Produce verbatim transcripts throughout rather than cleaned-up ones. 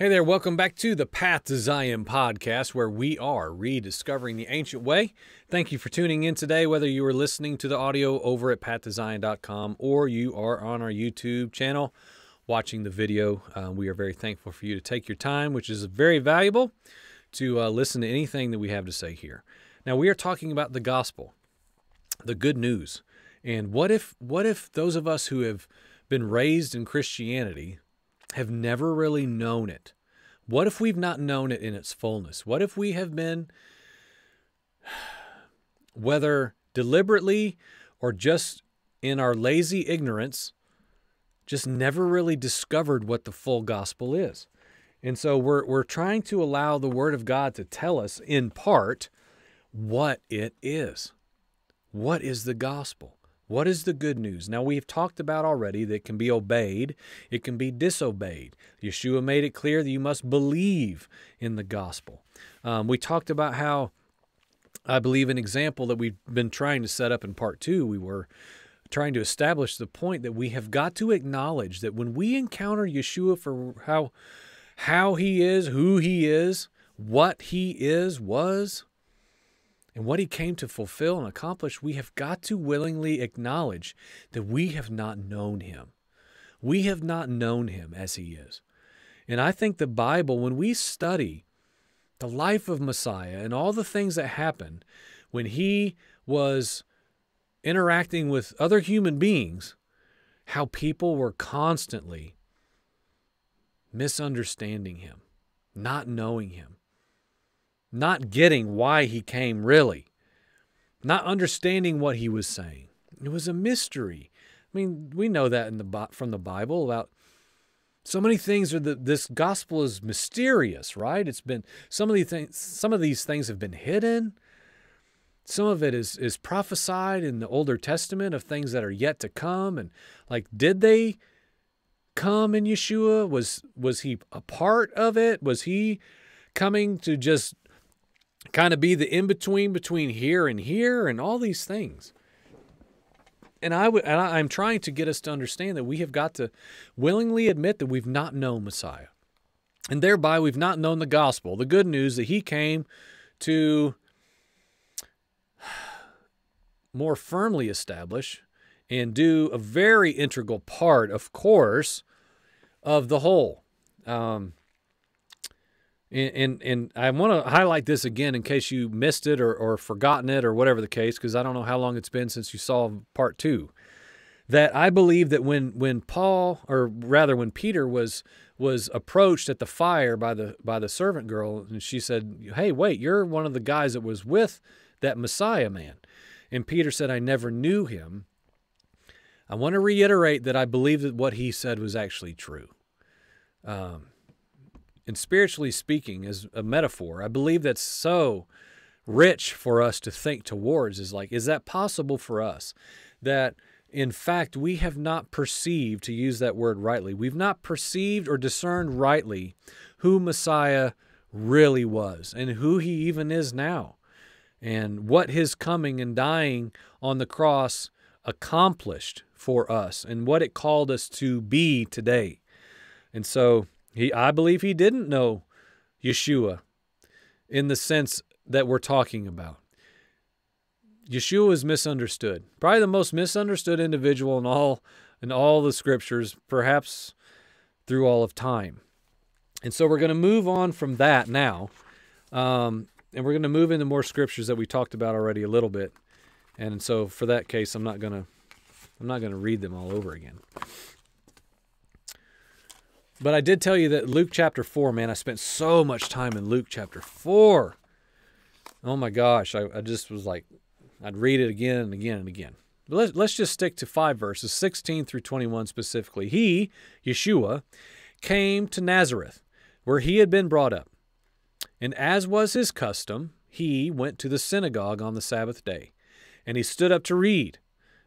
Hey there, welcome back to the Path to Zion podcast, where we are rediscovering the ancient way. Thank you for tuning in today, whether you are listening to the audio over at path to zion dot com or you are on our YouTube channel watching the video. Uh, we are very thankful for you to take your time, which is very valuable, to uh, listen to anything that we have to say here. Now, we are talking about the gospel, the good news. And what if, what if those of us who have been raised in Christianity have never really known it? What if we've not known it in its fullness? What if we have been, whether deliberately or just in our lazy ignorance, just never really discovered what the full gospel is? And so we're, we're trying to allow the Word of God to tell us, in part, what it is. What is the gospel? What is the good news? Now, we've talked about already that it can be obeyed. It can be disobeyed. Yeshua made it clear that you must believe in the gospel. Um, we talked about how, I believe, an example that we've been trying to set up in part two, we were trying to establish the point that we have got to acknowledge that when we encounter Yeshua for how, how he is, who he is, what he is, was, and what he came to fulfill and accomplish, we have got to willingly acknowledge that we have not known him. We have not known him as he is. And I think the Bible, when we study the life of Messiah and all the things that happened when he was interacting with other human beings, how people were constantly misunderstanding him, not knowing him, not getting why he came really, not understanding what he was saying. It was a mystery. I mean, we know that in the from the Bible about so many things. Are that this gospel is mysterious, right? It's been some of these things. Some of these things have been hidden. Some of it is is prophesied in the Older Testament of things that are yet to come. And like, did they come in Yeshua? Was was he a part of it? Was he coming to just kind of be the in-between between here and here and all these things? And, I w and I, I'm trying to get us to understand that we have got to willingly admit that we've not known Messiah. And thereby, we've not known the gospel, the good news that he came to more firmly establish and do a very integral part, of course, of the whole. Um... And, and, and I want to highlight this again in case you missed it or, or forgotten it or whatever the case, because I don't know how long it's been since you saw part two, that I believe that when, when Paul, or rather when Peter was, was approached at the fire by the, by the servant girl, and she said, "Hey, wait, you're one of the guys that was with that Messiah man." And Peter said, "I never knew him." I want to reiterate that I believe that what he said was actually true. Um, And spiritually speaking, as a metaphor, I believe that's so rich for us to think towards, is like, is that possible for us? That, in fact, we have not perceived, to use that word rightly, we've not perceived or discerned rightly who Messiah really was and who he even is now, and what his coming and dying on the cross accomplished for us and what it called us to be today. And so He, I believe he didn't know Yeshua in the sense that we're talking about. Yeshua was misunderstood. Probably the most misunderstood individual in all, in all the scriptures, perhaps through all of time. And so we're going to move on from that now. Um, and we're going to move into more scriptures that we talked about already a little bit. And so for that case, I'm not going to, I'm not going to read them all over again. But I did tell you that Luke chapter four, man, I spent so much time in Luke chapter four. Oh my gosh, I, I just was like, I'd read it again and again and again. But let's, let's just stick to five verses, sixteen through twenty-one specifically. He, Yeshua, came to Nazareth, where he had been brought up. And as was his custom, he went to the synagogue on the Sabbath day. And he stood up to read.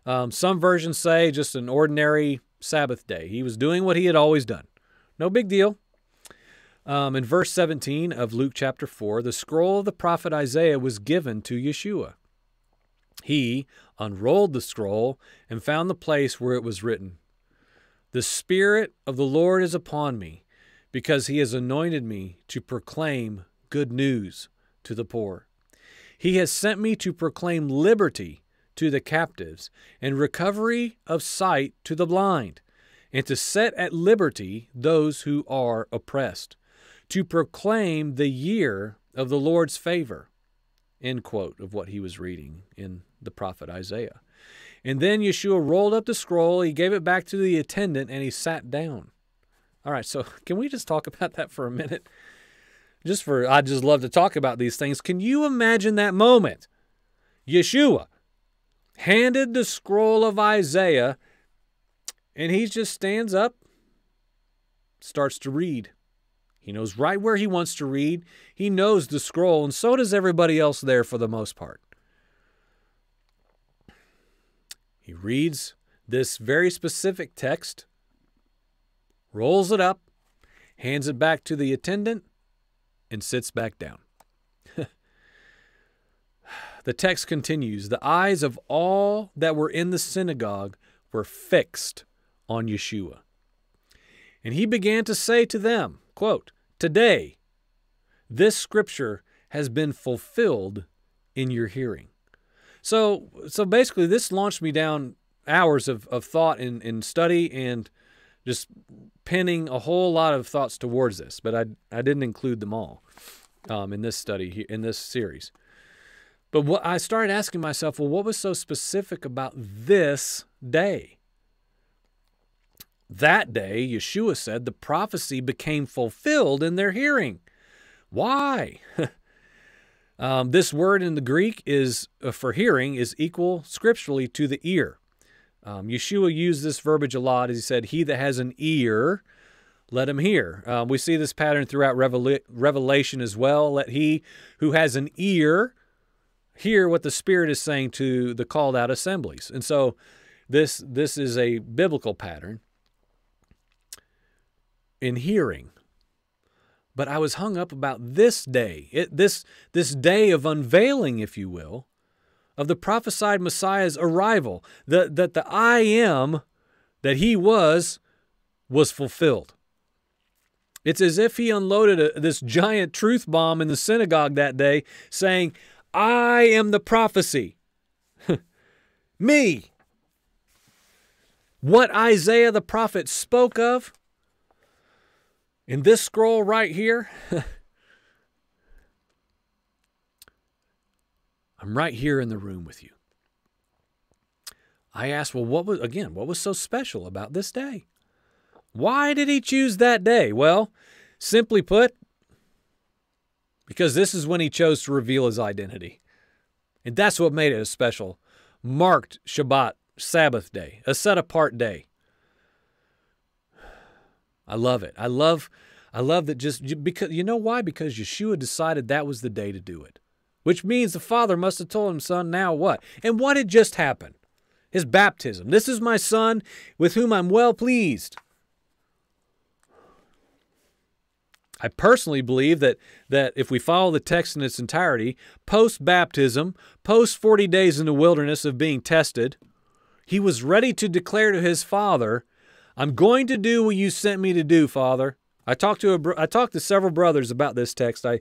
Um, some versions say just an ordinary Sabbath day. He was doing what he had always done. No big deal. Um, in verse seventeen of Luke chapter four, the scroll of the prophet Isaiah was given to Yeshua. He unrolled the scroll and found the place where it was written, "The Spirit of the Lord is upon me, because he has anointed me to proclaim good news to the poor. He has sent me to proclaim liberty to the captives and recovery of sight to the blind, and to set at liberty those who are oppressed, to proclaim the year of the Lord's favor," end quote of what he was reading in the prophet Isaiah. And then Yeshua rolled up the scroll, he gave it back to the attendant, and he sat down. All right, so can we just talk about that for a minute? Just for, I just love to talk about these things. Can you imagine that moment? Yeshua handed the scroll of Isaiah, and he just stands up, starts to read. He knows right where he wants to read. He knows the scroll, and so does everybody else there for the most part. He reads this very specific text, rolls it up, hands it back to the attendant, and sits back down. The text continues, "The eyes of all that were in the synagogue were fixed on Yeshua. And he began to say to them," quote, "Today, this scripture has been fulfilled in your hearing." So, so basically this launched me down hours of, of thought and, and study and just pinning a whole lot of thoughts towards this, but I, I didn't include them all um, in this study, in this series. But what I started asking myself, well, what was so specific about this day? That day, Yeshua said, the prophecy became fulfilled in their hearing. Why? Um, this word in the Greek is uh, for hearing is equal scripturally to the ear. Um, Yeshua used this verbiage a lot as he said, "He that has an ear, let him hear." Um, we see this pattern throughout Revela- Revelation as well. "Let he who has an ear hear what the Spirit is saying to the called out assemblies." And so this, this is a biblical pattern in hearing. But I was hung up about this day, it, this, this day of unveiling, if you will, of the prophesied Messiah's arrival, the, that the I am that he was, was fulfilled. It's as if he unloaded a, this giant truth bomb in the synagogue that day saying, "I am the prophecy." Me. What Isaiah the prophet spoke of in this scroll right here, I'm right here in the room with you. I asked, well, what was, again, what was so special about this day? Why did he choose that day? Well, simply put, because this is when he chose to reveal his identity. And that's what made it a special, marked Shabbat, Sabbath day, a set-apart day. I love it. I love, I love that just because, you know why? Because Yeshua decided that was the day to do it, which means the Father must have told him, "Son, now what?" And what had just happened? His baptism. "This is my Son with whom I'm well pleased." I personally believe that, that if we follow the text in its entirety, post-baptism, post forty days in the wilderness of being tested, he was ready to declare to his Father, "I'm going to do what you sent me to do, Father." I talked to a, I talked to several brothers about this text. I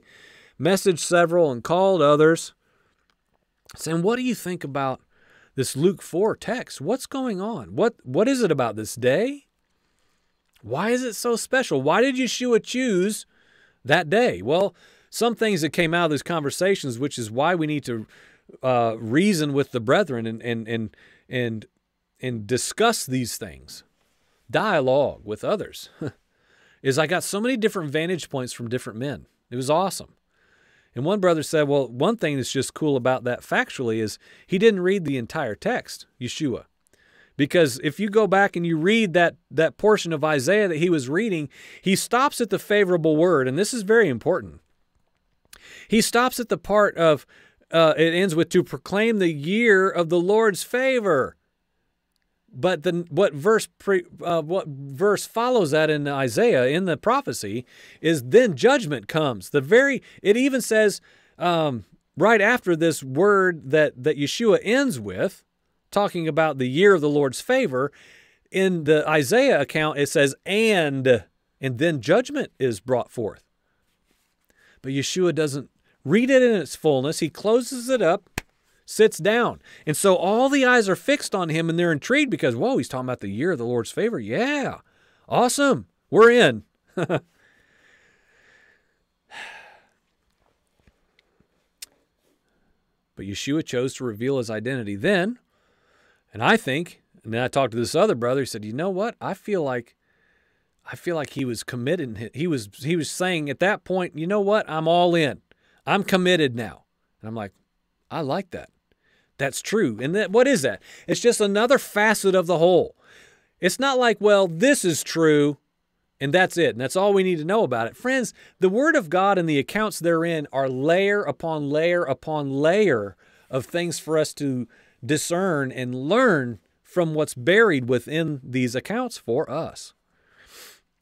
messaged several and called others, saying, "What do you think about this Luke four text? What's going on? What what is it about this day? Why is it so special? Why did Yeshua choose that day?" Well, some things that came out of these conversations, which is why we need to uh, reason with the brethren and and and and and discuss these things. Dialogue with others is I got so many different vantage points from different men. It was awesome. And one brother said, well, one thing that's just cool about that factually is he didn't read the entire text, Yeshua, because if you go back and you read that, that portion of Isaiah that he was reading, he stops at the favorable word. And this is very important. He stops at the part of, uh, it ends with, "to proclaim the year of the Lord's favor." But the, what verse pre, uh, what verse follows that in Isaiah, in the prophecy, is then judgment comes. The very, it even says um, right after this word that, that Yeshua ends with, talking about the year of the Lord's favor, in the Isaiah account, it says, and, and then judgment is brought forth. But Yeshua doesn't read it in its fullness. He closes it up, sits down. And so all the eyes are fixed on him, and they're intrigued because, whoa, he's talking about the year of the Lord's favor. Yeah, awesome. We're in. But Yeshua chose to reveal his identity then. And I think, and then I talked to this other brother, he said, you know what? I feel like, I feel like he was committed. He was, he was saying at that point, you know what? I'm all in. I'm committed now. And I'm like, I like that. That's true. And that, what is that? It's just another facet of the whole. It's not like, well, this is true, and that's it, and that's all we need to know about it. Friends, the Word of God and the accounts therein are layer upon layer upon layer of things for us to discern and learn from what's buried within these accounts for us.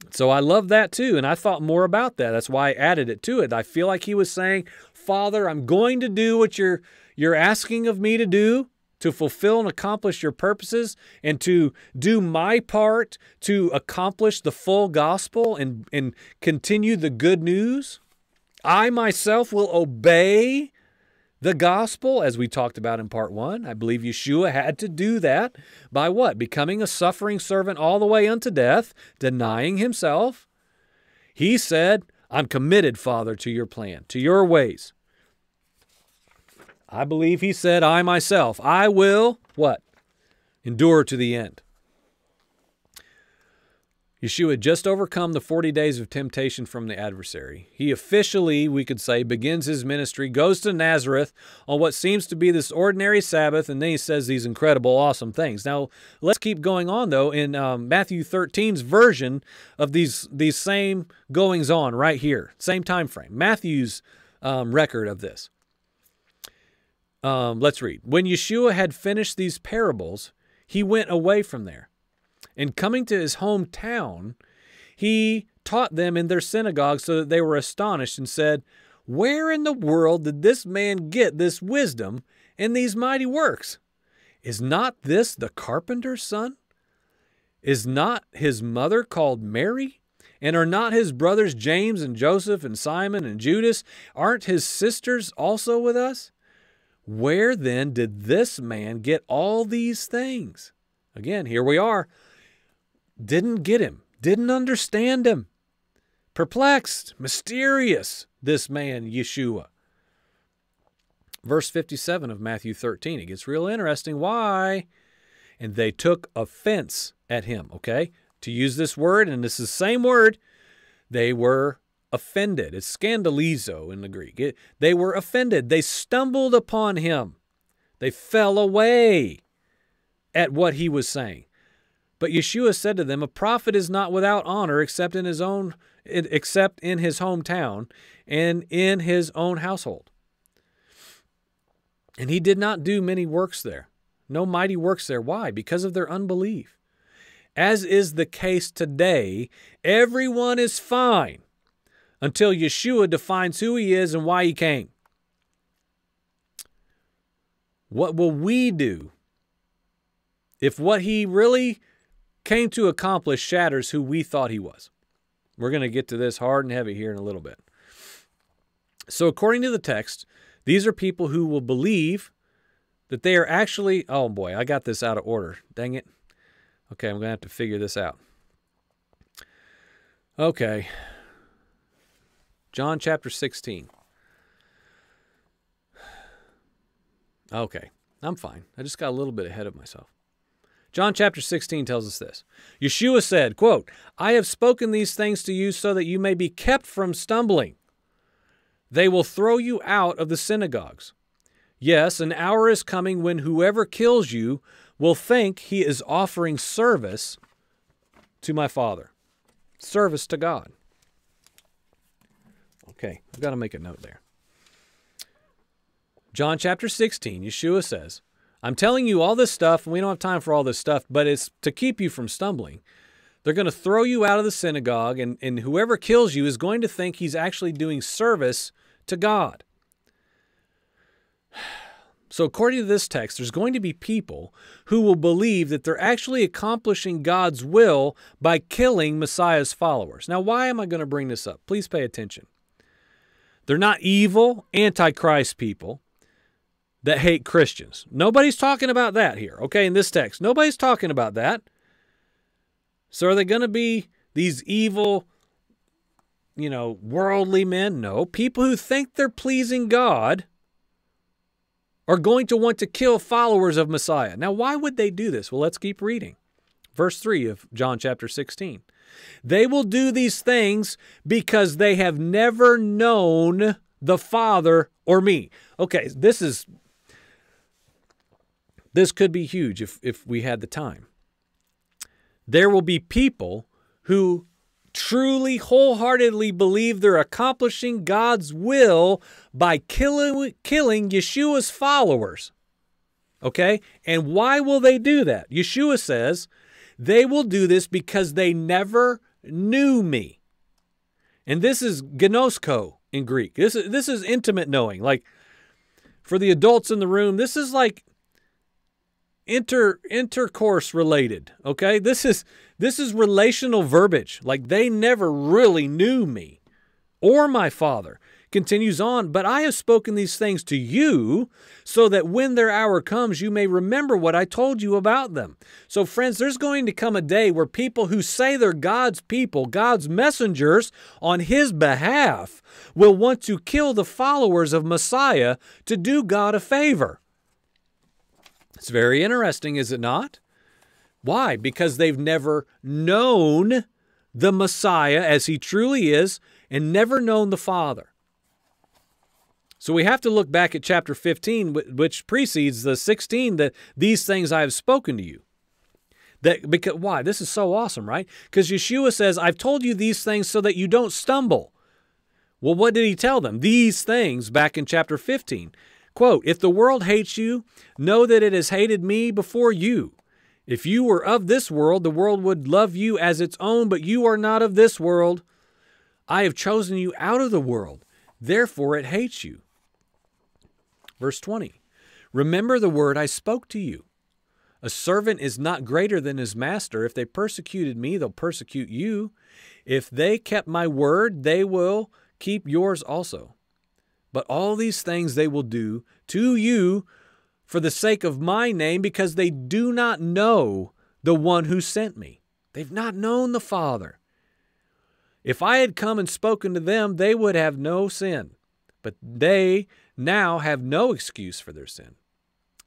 So I love that too, and I thought more about that. That's why I added it to it. I feel like he was saying, Father, I'm going to do what you're, you're asking of me to do, to fulfill and accomplish your purposes, and to do my part to accomplish the full gospel and, and continue the good news. I myself will obey the gospel, as we talked about in part one. I believe Yeshua had to do that by what? Becoming a suffering servant all the way unto death, denying himself. He said, I'm committed, Father, to your plan, to your ways. I believe he said, I myself, I will, what? Endure to the end. Yeshua had just overcome the forty days of temptation from the adversary. He officially, we could say, begins his ministry, goes to Nazareth on what seems to be this ordinary Sabbath, and then he says these incredible, awesome things. Now, let's keep going on, though, in um, Matthew thirteen's version of these, these same goings-on right here, same time frame, Matthew's um, record of this. Um, let's read. When Yeshua had finished these parables, he went away from there. And coming to his hometown, he taught them in their synagogue so that they were astonished and said, where in the world did this man get this wisdom and these mighty works? Is not this the carpenter's son? Is not his mother called Mary? And are not his brothers James and Joseph and Simon and Judas? Aren't his sisters also with us? Where then did this man get all these things? Again, here we are. Didn't get him. Didn't understand him. Perplexed, mysterious, this man, Yeshua. Verse fifty-seven of Matthew thirteen. It gets real interesting. Why? And they took offense at him, okay? To use this word, and this is the same word, they were offended. It's scandalizo in the Greek. It, they were offended. They stumbled upon him. They fell away at what he was saying. But Yeshua said to them, a prophet is not without honor except in his own, except in his hometown and in his own household. And he did not do many works there. No mighty works there. Why? Because of their unbelief. As is the case today, everyone is fine until Yeshua defines who he is and why he came. What will we do if what he really came to accomplish shatters who we thought he was? We're going to get to this hard and heavy here in a little bit. So according to the text, these are people who will believe that they are actually... Oh boy, I got this out of order. Dang it. Okay, I'm going to have to figure this out. Okay. John chapter sixteen. Okay, I'm fine. I just got a little bit ahead of myself. John chapter sixteen tells us this. Yeshua said, quote, I have spoken these things to you so that you may be kept from stumbling. They will throw you out of the synagogues. Yes, an hour is coming when whoever kills you will think he is offering service to my Father. Service to God. Okay, I've got to make a note there. John chapter sixteen, Yeshua says, I'm telling you all this stuff, and we don't have time for all this stuff, but it's to keep you from stumbling. They're going to throw you out of the synagogue, and, and whoever kills you is going to think he's actually doing service to God. So according to this text, there's going to be people who will believe that they're actually accomplishing God's will by killing Messiah's followers. Now, why am I going to bring this up? Please pay attention. They're not evil, anti-Christ people that hate Christians. Nobody's talking about that here, okay, in this text. Nobody's talking about that. So are they going to be these evil, you know, worldly men? No. People who think they're pleasing God are going to want to kill followers of Messiah. Now, why would they do this? Well, let's keep reading. Verse three of John chapter sixteen. They will do these things because they have never known the Father or me. Okay, this is, this could be huge if, if we had the time. There will be people who truly, wholeheartedly believe they're accomplishing God's will by killing, killing Yeshua's followers. Okay? And why will they do that? Yeshua says, they will do this because they never knew me. And this is gnosko in Greek. This is, this is intimate knowing. Like, for the adults in the room, this is like Inter, intercourse related, okay? This is, this is relational verbiage. Like, they never really knew me or my Father. Continues on, but I have spoken these things to you so that when their hour comes, you may remember what I told you about them. So friends, there's going to come a day where people who say they're God's people, God's messengers on his behalf, will want to kill the followers of Messiah to do God a favor. It's very interesting, is it not? Why? Because they've never known the Messiah as he truly is and never known the Father. So we have to look back at chapter fifteen, which precedes the sixteen, that these things I have spoken to you. That, because, why? This is so awesome, right? Because Yeshua says, I've told you these things so that you don't stumble. Well, what did he tell them? These things back in chapter fifteen. Quote, if the world hates you, know that it has hated me before you. If you were of this world, the world would love you as its own, but you are not of this world. I have chosen you out of the world, therefore it hates you. Verse twenty, remember the word I spoke to you. A servant is not greater than his master. If they persecuted me, they'll persecute you. If they kept my word, they will keep yours also. But all these things they will do to you for the sake of my name, because they do not know the one who sent me. They've not known the Father. If I had come and spoken to them, they would have no sin. But they now have no excuse for their sin.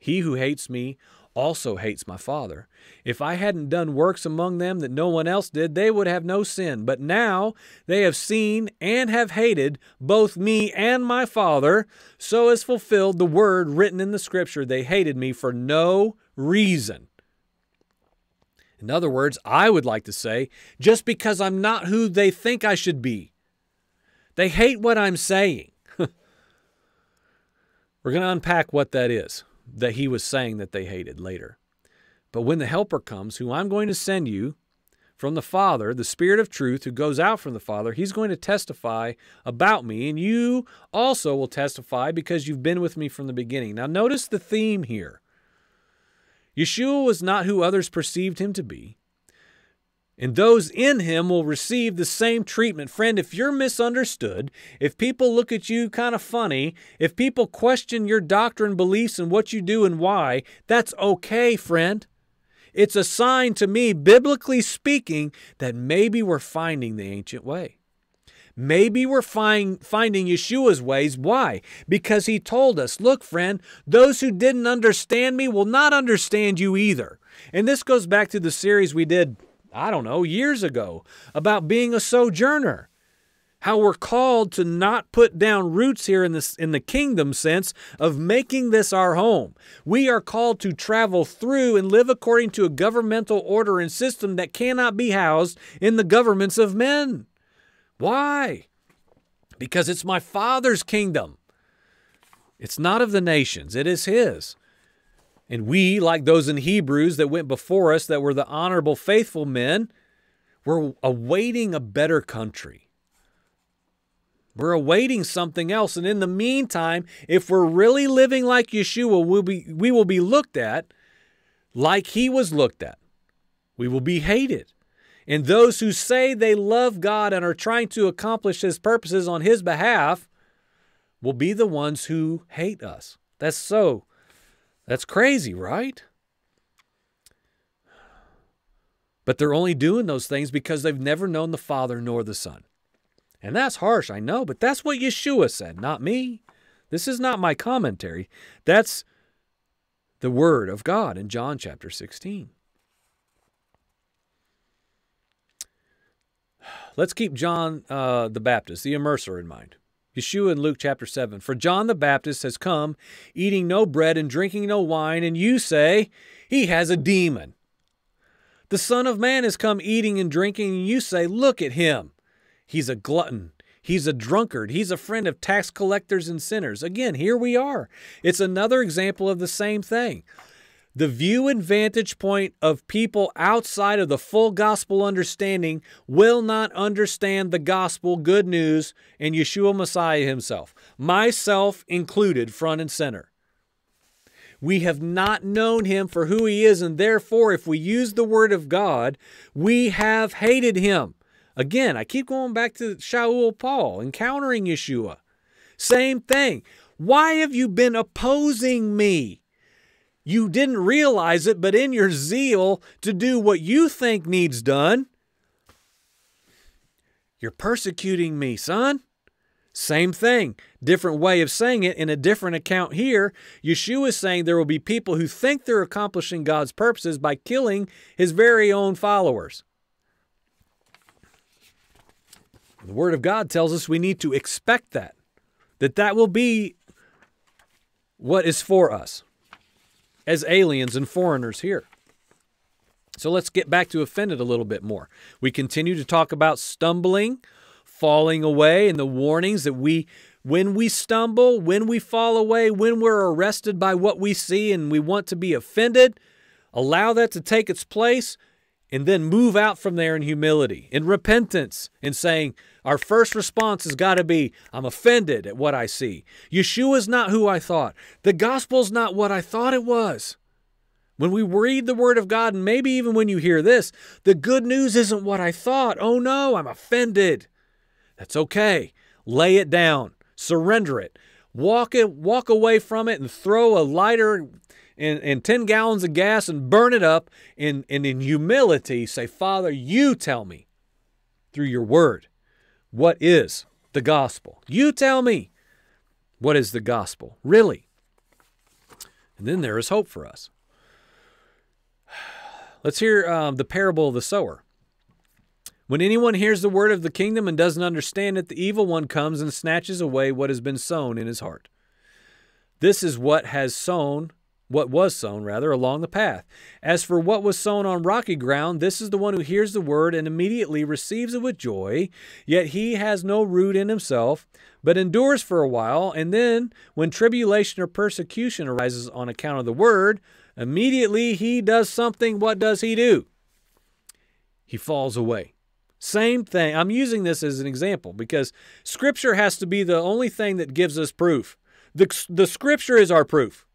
He who hates me also hates my Father. If I hadn't done works among them that no one else did, they would have no sin. But now they have seen and have hated both me and my Father, so is fulfilled the word written in the Scripture, they hated me for no reason. In other words, I would like to say, just because I'm not who they think I should be. They hate what I'm saying. We're going to unpack what that is that he was saying that they hated later. But when the Helper comes, who I'm going to send you from the Father, the Spirit of truth who goes out from the Father, he's going to testify about me, and you also will testify because you've been with me from the beginning. Now notice the theme here. Yeshua was not who others perceived him to be, and those in him will receive the same treatment. Friend, if you're misunderstood, if people look at you kind of funny, if people question your doctrine, beliefs, and what you do and why, that's okay, friend. It's a sign to me, biblically speaking, that maybe we're finding the ancient way. Maybe we're find, finding Yeshua's ways. Why? Because he told us, look, friend, those who didn't understand me will not understand you either. And this goes back to the series we did, I don't know, years ago, about being a sojourner, how we're called to not put down roots here in this, in the kingdom sense of making this our home. We are called to travel through and live according to a governmental order and system that cannot be housed in the governments of men. Why? Because it's my Father's kingdom. It's not of the nations. It is his. And we, like those in Hebrews that went before us, that were the honorable, faithful men, were awaiting a better country. We're awaiting something else. And in the meantime, if we're really living like Yeshua, we'll be, we will be looked at like he was looked at. We will be hated. And those who say they love God and are trying to accomplish his purposes on his behalf will be the ones who hate us. That's so, that's crazy, right? But they're only doing those things because they've never known the Father nor the Son. And that's harsh, I know, but that's what Yeshua said, not me. This is not my commentary. That's the Word of God in John chapter sixteen. Let's keep John uh, the Baptist, the immerser, in mind. Yeshua in Luke chapter seven. For John the Baptist has come, eating no bread and drinking no wine, and you say, he has a demon. The Son of Man has come eating and drinking, and you say, look at him. He's a glutton. He's a drunkard. He's a friend of tax collectors and sinners. Again, here we are. It's another example of the same thing. The view and vantage point of people outside of the full gospel understanding will not understand the gospel, good news, and Yeshua Messiah himself, myself included, front and center. We have not known him for who he is, and therefore, if we use the word of God, we have hated him. Again, I keep going back to Shaul, Paul, encountering Yeshua. Same thing. Why have you been opposing me? You didn't realize it, but in your zeal to do what you think needs done, you're persecuting me, son. Same thing. Different way of saying it in a different account here. Yeshua is saying there will be people who think they're accomplishing God's purposes by killing his very own followers. The Word of God tells us we need to expect that, that that will be what is for us as aliens and foreigners here. So let's get back to offended a little bit more. We continue to talk about stumbling, falling away, and the warnings that we, when we stumble, when we fall away, when we're arrested by what we see and we want to be offended, allow that to take its place, and then move out from there in humility, in repentance, and saying our first response has got to be, I'm offended at what I see. Yeshua's not who I thought. The gospel's not what I thought it was. When we read the word of God, and maybe even when you hear this, the good news isn't what I thought. Oh no, I'm offended. That's okay. Lay it down. Surrender it. Walk it, walk away from it and throw a lighter And, and ten gallons of gas and burn it up, and, and in humility say, Father, you tell me through your word what is the gospel. You tell me what is the gospel, really. And then there is hope for us. Let's hear um, the parable of the sower. When anyone hears the word of the kingdom and doesn't understand it, the evil one comes and snatches away what has been sown in his heart. This is what has sown What was sown, rather, along the path. As for what was sown on rocky ground, this is the one who hears the word and immediately receives it with joy, yet he has no root in himself, but endures for a while, and then, when tribulation or persecution arises on account of the word, immediately he does something. What does he do? He falls away. Same thing. I'm using this as an example because Scripture has to be the only thing that gives us proof. The, the Scripture is our proof.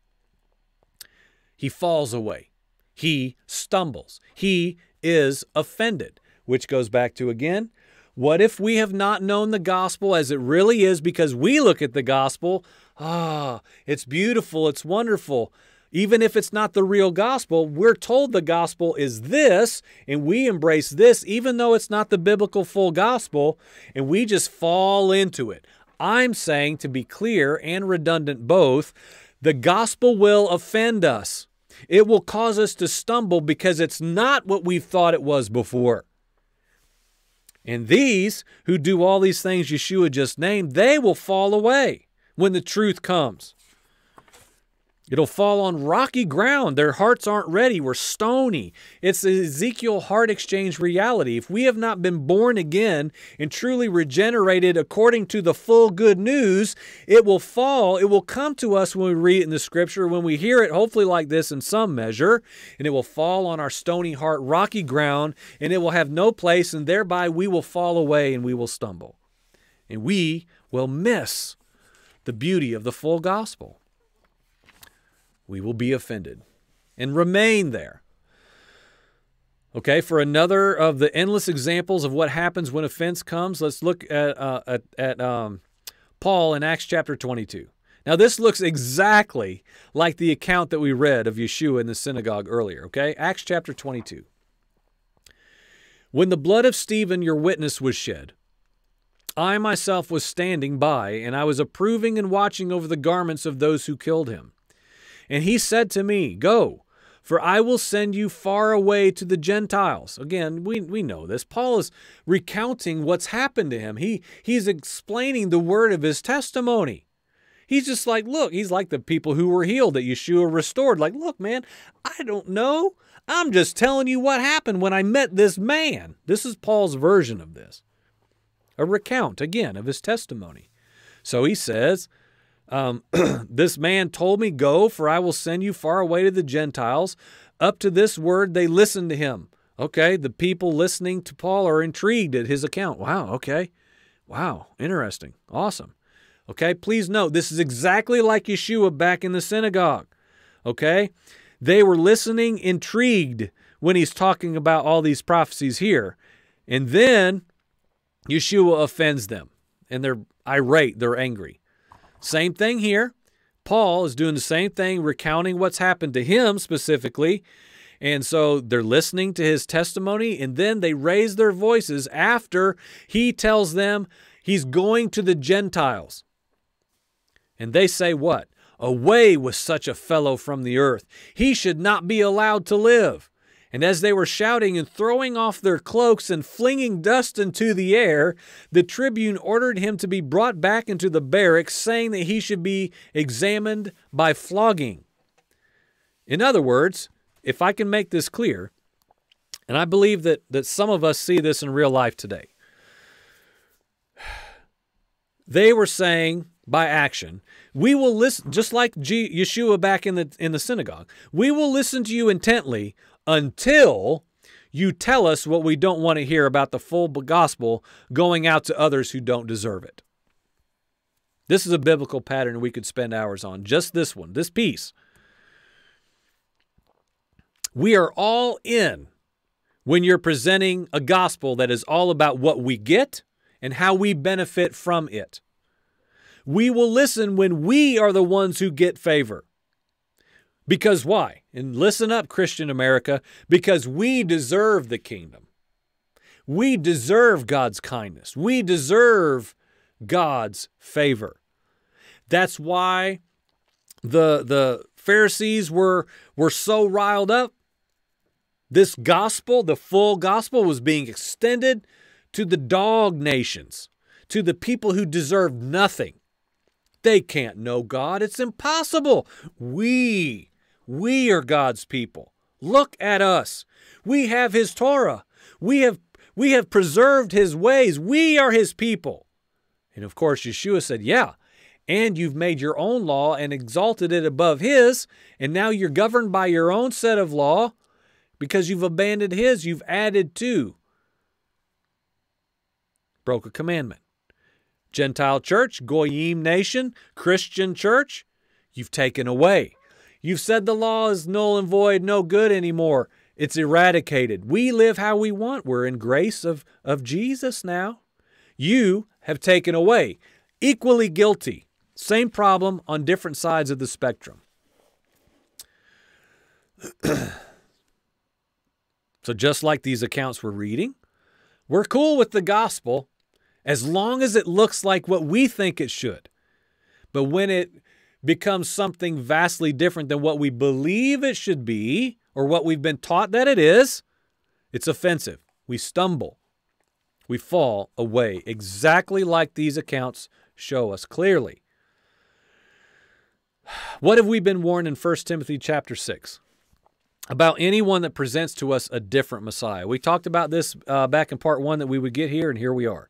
He falls away. He stumbles. He is offended, which goes back to, again, what if we have not known the gospel as it really is because we look at the gospel, ah, it's beautiful, it's wonderful. Even if it's not the real gospel, we're told the gospel is this, and we embrace this, even though it's not the biblical full gospel, and we just fall into it. I'm saying, to be clear and redundant both, the gospel will offend us. It will cause us to stumble because it's not what we thought it was before. And these who do all these things Yeshua just named, they will fall away when the truth comes. It'll fall on rocky ground. Their hearts aren't ready. We're stony. It's the Ezekiel heart exchange reality. If we have not been born again and truly regenerated according to the full good news, it will fall. It will come to us when we read it in the Scripture, when we hear it, hopefully like this in some measure, and it will fall on our stony heart, rocky ground, and it will have no place, and thereby we will fall away and we will stumble. and we will miss the beauty of the full gospel. We will be offended and remain there. Okay, for another of the endless examples of what happens when offense comes, let's look at, uh, at, at um, Paul in Acts chapter twenty-two. Now, this looks exactly like the account that we read of Yeshua in the synagogue earlier, okay? Acts chapter twenty-two. When the blood of Stephen, your witness, was shed, I myself was standing by, and I was approving and watching over the garments of those who killed him. And he said to me, Go, for I will send you far away to the Gentiles. Again, we, we know this. Paul is recounting what's happened to him. He, he's explaining the word of his testimony. He's just like, look, he's like the people who were healed that Yeshua restored. Like, look, man, I don't know. I'm just telling you what happened when I met this man. This is Paul's version of this. A recount, again, of his testimony. So he says, um, this man told me, Go, for I will send you far away to the Gentiles. Up to this word, they listened to him. Okay, the people listening to Paul are intrigued at his account. Wow, okay. Wow, interesting. Awesome. Okay, please note, this is exactly like Yeshua back in the synagogue. Okay, they were listening, intrigued when he's talking about all these prophecies here. And then Yeshua offends them, and they're irate, they're angry. Same thing here. Paul is doing the same thing, recounting what's happened to him specifically. And so they're listening to his testimony, and then they raise their voices after he tells them he's going to the Gentiles. And they say what? Away with such a fellow from the earth. He should not be allowed to live. And as they were shouting and throwing off their cloaks and flinging dust into the air, the tribune ordered him to be brought back into the barracks, saying that he should be examined by flogging. In other words, if I can make this clear, and I believe that, that some of us see this in real life today, they were saying, by action, we will listen, just like G Yeshua back in the, in the synagogue, we will listen to you intently until you tell us what we don't want to hear about the full gospel going out to others who don't deserve it. This is a biblical pattern we could spend hours on, just this one, this piece. We are all in when you're presenting a gospel that is all about what we get and how we benefit from it. We will listen when we are the ones who get favor. Because why? And listen up, Christian America, because we deserve the kingdom. We deserve God's kindness. We deserve God's favor. That's why the, the Pharisees were, were so riled up. This gospel, the full gospel, was being extended to the dog nations, to the people who deserve nothing. They can't know God. It's impossible. We, we are God's people. Look at us. We have His Torah. We have, we have preserved His ways. We are His people. And of course, Yeshua said, yeah, and you've made your own law and exalted it above His, and now you're governed by your own set of law because you've abandoned His. You've added to. Broke a commandment. Gentile church, Goyim nation, Christian church, you've taken away. You've said the law is null and void, no good anymore. It's eradicated. We live how we want. We're in grace of, of Jesus now. You have taken away. Equally guilty. Same problem on different sides of the spectrum. So just like these accounts we're reading, we're cool with the gospel, as long as it looks like what we think it should. But when it becomes something vastly different than what we believe it should be, or what we've been taught that it is, it's offensive. We stumble. We fall away, exactly like these accounts show us clearly. What have we been warned in First Timothy chapter six? About anyone that presents to us a different Messiah. We talked about this uh, back in part one that we would get here, and here we are.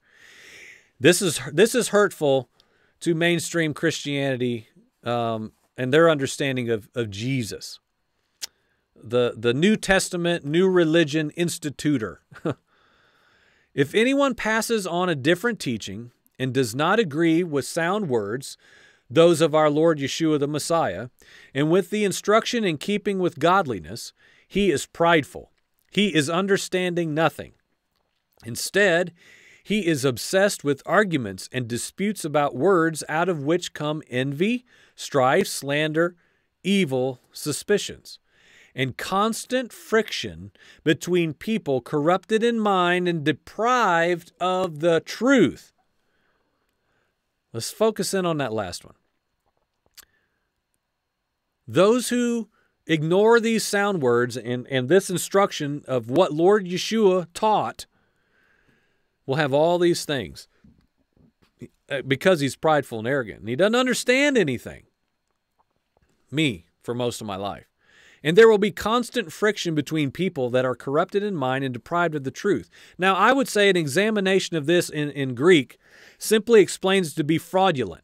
This is, this is hurtful to mainstream Christianity um, and their understanding of, of Jesus, the, the New Testament, new religion institutor. If anyone passes on a different teaching and does not agree with sound words, those of our Lord Yeshua the Messiah, and with the instruction in keeping with godliness, he is prideful. He is understanding nothing. Instead, he is obsessed with arguments and disputes about words, out of which come envy, strife, slander, evil suspicions, and constant friction between people corrupted in mind and deprived of the truth. Let's focus in on that last one. Those who ignore these sound words and, and this instruction of what Lord Yeshua taught will have all these things because he's prideful and arrogant, and he doesn't understand anything. Me, for most of my life. And there will be constant friction between people that are corrupted in mind and deprived of the truth. Now, I would say an examination of this in, in Greek simply explains to be fraudulent,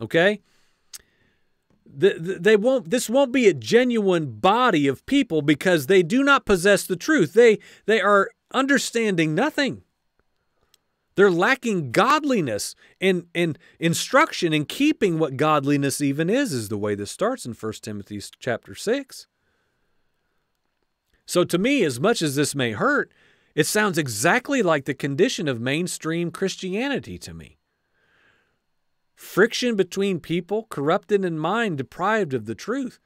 okay? The, the, they won't, this won't be a genuine body of people because they do not possess the truth. They, they are understanding nothing. They're lacking godliness and, and instruction in keeping what godliness even is, is the way this starts in First Timothy chapter six. So to me, as much as this may hurt, it sounds exactly like the condition of mainstream Christianity to me. Friction between people, corrupted in mind, deprived of the truth.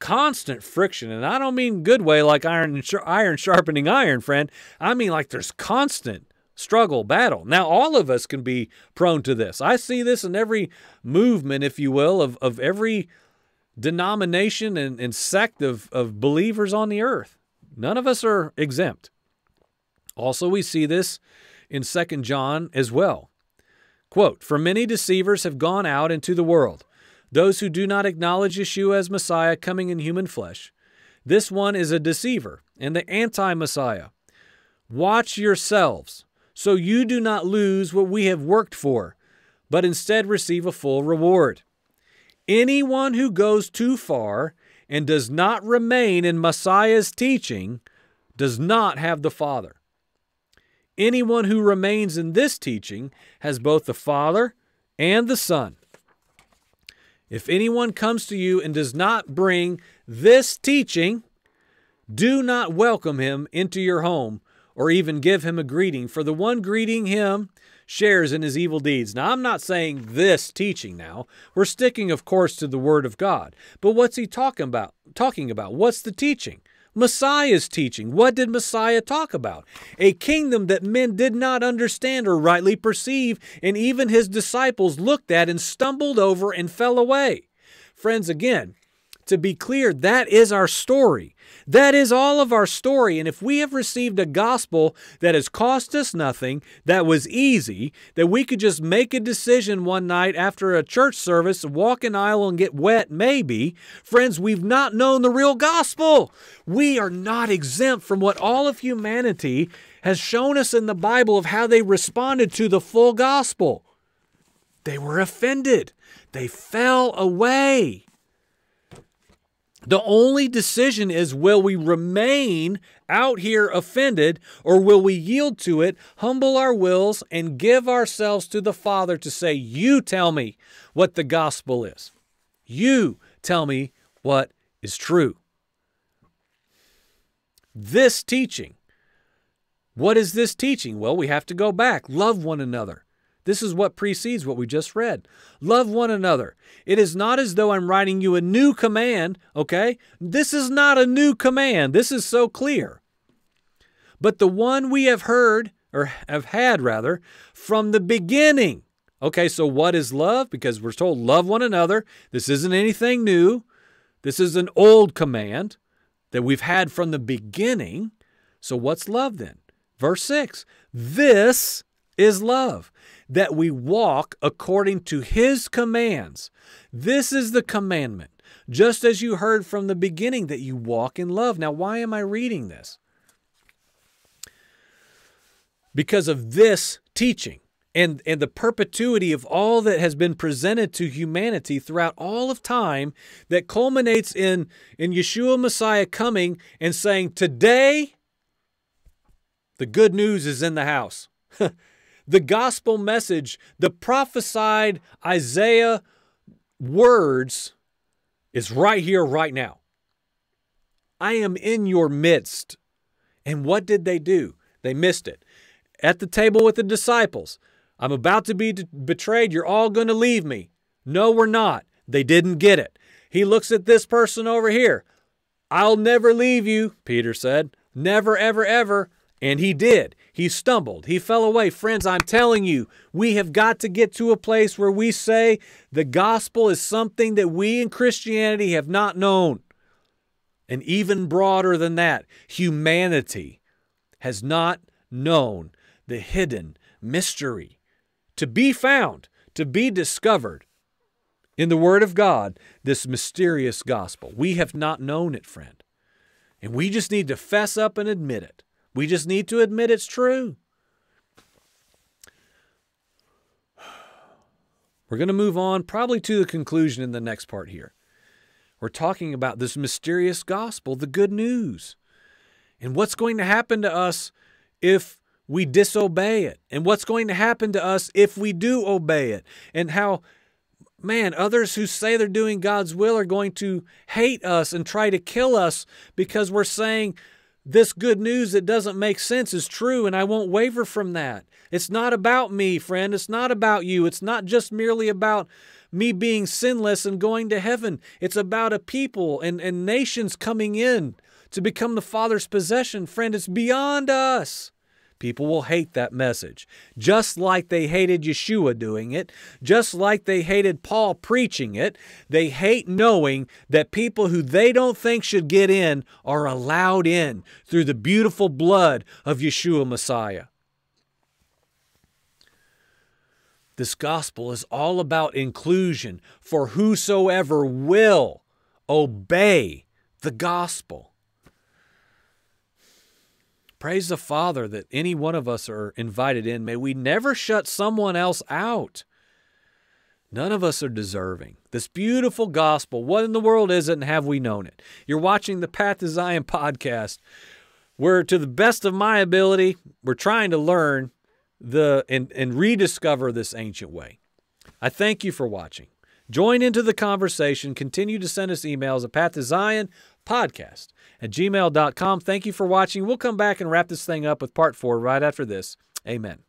Constant friction, and I don't mean good way like iron, iron sharpening iron, friend. I mean like there's constant struggle, battle. Now, all of us can be prone to this. I see this in every movement, if you will, of, of every denomination and, and sect of, of believers on the earth. None of us are exempt. Also, we see this in Second John as well. Quote, "For many deceivers have gone out into the world, those who do not acknowledge Yeshua as Messiah coming in human flesh. This one is a deceiver and the anti-Messiah. Watch yourselves, so you do not lose what we have worked for, but instead receive a full reward. Anyone who goes too far and does not remain in Messiah's teaching does not have the Father. Anyone who remains in this teaching has both the Father and the Son. If anyone comes to you and does not bring this teaching, do not welcome him into your home or even give him a greeting, for the one greeting him shares in his evil deeds." Now, I'm not saying this teaching now. We're sticking, of course, to the Word of God. But what's he talking about? Talking about? What's the teaching? Messiah's teaching. What did Messiah talk about? A kingdom that men did not understand or rightly perceive, and even his disciples looked at and stumbled over and fell away. Friends, again, to be clear, that is our story. That is all of our story. And if we have received a gospel that has cost us nothing, that was easy, that we could just make a decision one night after a church service, walk an aisle and get wet, maybe, friends, we've not known the real gospel. We are not exempt from what all of humanity has shown us in the Bible of how they responded to the full gospel. They were offended. They fell away. The only decision is, will we remain out here offended, or will we yield to it, humble our wills, and give ourselves to the Father to say, you tell me what the gospel is. You tell me what is true. This teaching. What is this teaching? Well, we have to go back. Love one another. This is what precedes what we just read. Love one another. It is not as though I'm writing you a new command, okay? This is not a new command. This is so clear. But the one we have heard, or have had rather, from the beginning. Okay, so what is love? Because we're told love one another. This isn't anything new. This is an old command that we've had from the beginning. So what's love then? Verse six, this is love, that we walk according to his commands. This is the commandment, just as you heard from the beginning, that you walk in love. Now, why am I reading this? Because of this teaching and, and the perpetuity of all that has been presented to humanity throughout all of time, that culminates in, in Yeshua Messiah coming and saying, today, the good news is in the house. the gospel message, the prophesied Isaiah words is right here, right now. I am in your midst. And what did they do? They missed it. At the table with the disciples, I'm about to be betrayed. You're all going to leave me. No, we're not. They didn't get it. He looks at this person over here. I'll never leave you, Peter said. Never, ever, ever. And he did. He stumbled. He fell away. Friends, I'm telling you, we have got to get to a place where we say the gospel is something that we in Christianity have not known. And even broader than that, humanity has not known the hidden mystery to be found, to be discovered in the Word of God, this mysterious gospel. We have not known it, friend. And we just need to fess up and admit it. We just need to admit it's true. We're going to move on probably to the conclusion in the next part here. We're talking about this mysterious gospel, the good news, and what's going to happen to us if we disobey it, and what's going to happen to us if we do obey it, and how, man, others who say they're doing God's will are going to hate us and try to kill us because we're saying this good news that doesn't make sense is true, and I won't waver from that. It's not about me, friend. It's not about you. It's not just merely about me being sinless and going to heaven. It's about a people and, and nations coming in to become the Father's possession. Friend, it's beyond us. People will hate that message, just like they hated Yeshua doing it, just like they hated Paul preaching it. They hate knowing that people who they don't think should get in are allowed in through the beautiful blood of Yeshua Messiah. This gospel is all about inclusion for whosoever will obey the gospel. Praise the Father that any one of us are invited in. May we never shut someone else out. None of us are deserving. This beautiful gospel, what in the world is it and have we known it? You're watching the Path to Zion podcast, where to the best of my ability, we're trying to learn the and, and rediscover this ancient way. I thank you for watching. Join into the conversation. Continue to send us emails at path to zion podcast at gmail dot com. Thank you for watching. We'll come back and wrap this thing up with part four right after this. Amen.